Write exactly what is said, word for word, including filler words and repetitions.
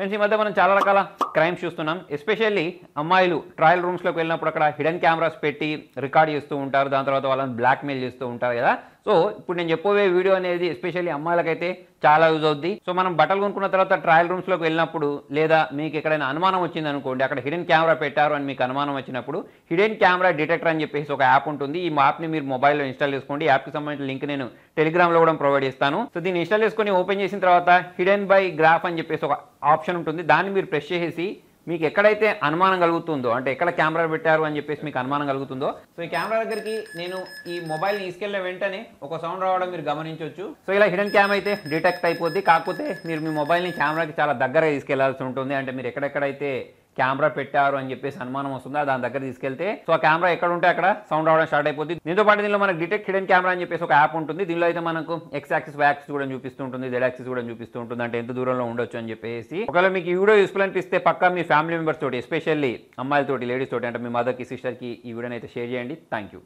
Friends, ఈ మధ్య మనం చాలా రకాల క్రైమ్స్ చూస్తున్నాం. ఎస్పెషల్లీ అమ్మాయిలు ట్రయల్ రూమ్స్లోకి వెళ్ళినప్పుడు అక్కడ హిడెన్ కెమెరాస్ పెట్టి రికార్డ్ చేస్తూ ఉంటారు, దాని తర్వాత వాళ్ళని బ్లాక్మెయిల్ చేస్తూ ఉంటారు కదా. సో ఇప్పుడు నేను చెప్పబోయే వీడియో అనేది ఎస్పెషల్లీ అమ్మాయిలకైతే చాలా యూజ్ అవుద్ది. సో మనం బట్టలు కొనుక్కున్న తర్వాత ట్రయల్ రూమ్స్లోకి వెళ్ళినప్పుడు, లేదా మీకు ఎక్కడైనా అనుమానం వచ్చింది అనుకోండి, అక్కడ హిడెన్ కెమెరా పెట్టారు అని మీకు అనుమానం వచ్చినప్పుడు హిడెన్ కెమెరా డిటెక్టర్ అని చెప్పేసి ఒక యాప్ ఉంటుంది. ఈ యాప్ని మీరు మొబైల్లో ఇన్స్టాల్ చేసుకోండి. యాప్కి సంబంధించిన లింక్ నేను టెలిగ్రామ్లో కూడా ప్రొవైడ్ చేస్తాను. సో దీన్ని ఇన్స్టాల్ చేసుకుని ఓపెన్ చేసిన తర్వాత హిడెన్ బై గ్రాఫ్ అని చెప్పేసి ఒక ఆప్షన్ ఉంటుంది. దాన్ని మీరు ప్రెస్ చేసేసి మీకు ఎక్కడైతే అనుమానం కలుగుతుందో, అంటే ఎక్కడ కెమెరా పెట్టారు అని చెప్పేసి మీకు అనుమానం కలుగుతుందో, సో ఈ కెమెరా దగ్గరికి నేను ఈ మొబైల్ని తీసుకెళ్లే వెంటనే ఒక సౌండ్ రావడం మీరు గమనించవచ్చు. సో ఇలా హిడెన్ క్యామ్ అయితే డిటెక్ట్ అయిపోద్ది. కాకపోతే మీరు మీ మొబైల్ని కెమెరాకి చాలా దగ్గరగా తీసుకెళ్లాల్సి ఉంటుంది. అంటే మీరు ఎక్కడెక్కడైతే కెమెరా పెట్టారు అని చెప్పేసి అనుమానం వస్తుందా దాని దగ్గర తీసుకెళ్తే సో ఆ కెమెరా ఎక్కడ ఉంటే అక్కడ సౌండ్ రావడం స్టార్ట్ అయిపోతుంది. దీంతో పాటు దీనిలో మనకు డిటెక్ట్ హిడెన్ కెమెరా అని చెప్పేసి ఒక యాప్ ఉంటుంది. దీనిలో అయితే మనకు ఎక్స్ యాక్సిస్, వై యాక్సిస్ కూడా చూపిస్తూ ఉంటుంది, జెడ్ యాక్సిస్ కూడా చూపిస్తూ ఉంటుంది, అంటే ఎంత దూరంలో ఉండొచ్చు అని చెప్పేసి. ఒకవేళ మీకు ఈ వీడియో యూస్ఫుల్ అనిపిస్తే పక్క మీ ఫ్యామిలీ మెంబర్స్ తోటి, ఎస్పెషల్లీ అమ్మాయిలతోటి, లేడీస్ తోటి, అంటే మీ మదర్కి, సిస్టర్కి ఈ వీడియోని అయితే షేర్ చేయండి. Thank you.